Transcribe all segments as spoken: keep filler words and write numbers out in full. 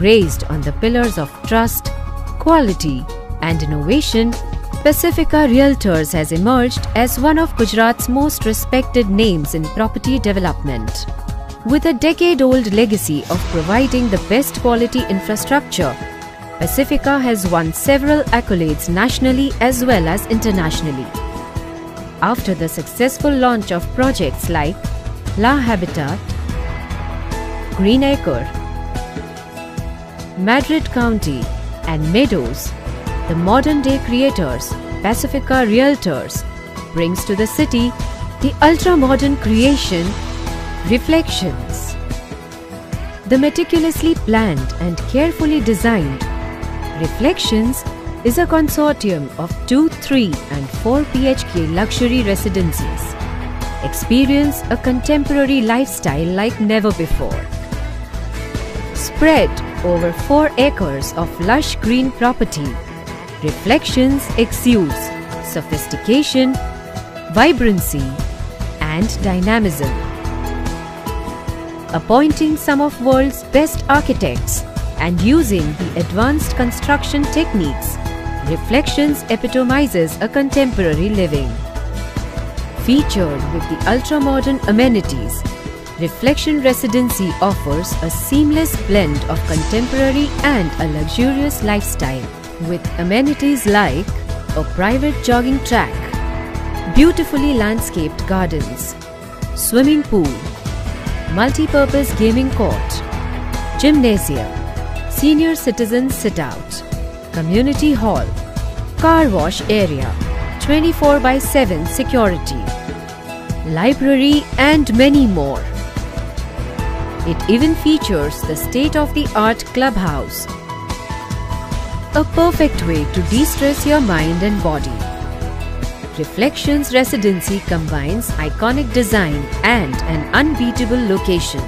Raised on the pillars of trust, quality and innovation, Pacifica Realtors has emerged as one of Gujarat's most respected names in property development. With a decade-old legacy of providing the best quality infrastructure, Pacifica has won several accolades nationally as well as internationally. After the successful launch of projects like La Habitat, Greenacre, Madrid County and Meadows, the modern-day creators, Pacifica Realtors, brings to the city the ultra-modern creation, Reflections. The meticulously planned and carefully designed Reflections is a consortium of two, three and four B H K luxury residences. Experience a contemporary lifestyle like never before. Spread over four acres of lush green property, Reflections exudes sophistication, vibrancy and dynamism. Appointing some of world's best architects and using the advanced construction techniques, Reflections epitomizes a contemporary living. Featured with the ultra-modern amenities, Reflection Residency offers a seamless blend of contemporary and a luxurious lifestyle with amenities like a private jogging track, beautifully landscaped gardens, swimming pool, multi-purpose gaming court, gymnasium, senior citizen sit-out, community hall, car wash area, twenty-four by seven security, library and many more. It even features the state-of-the-art clubhouse, a perfect way to de-stress your mind and body. Reflections Residency combines iconic design and an unbeatable location.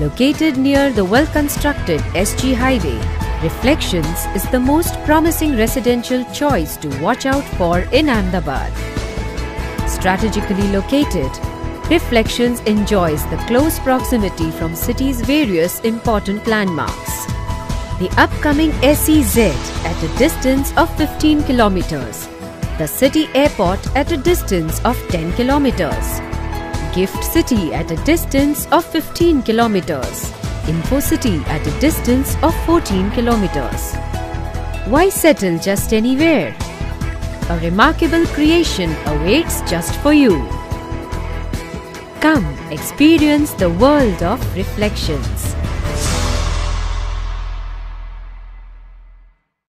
Located near the well-constructed S G Highway, Reflections is the most promising residential choice to watch out for in Ahmedabad. Strategically located, Reflections enjoys the close proximity from city's various important landmarks. The upcoming S E Z at a distance of fifteen kilometers, the city airport at a distance of ten kilometers. Gift City at a distance of fifteen kilometers. Info City at a distance of fourteen kilometers. Why settle just anywhere? A remarkable creation awaits just for you. Come experience the world of Reflections.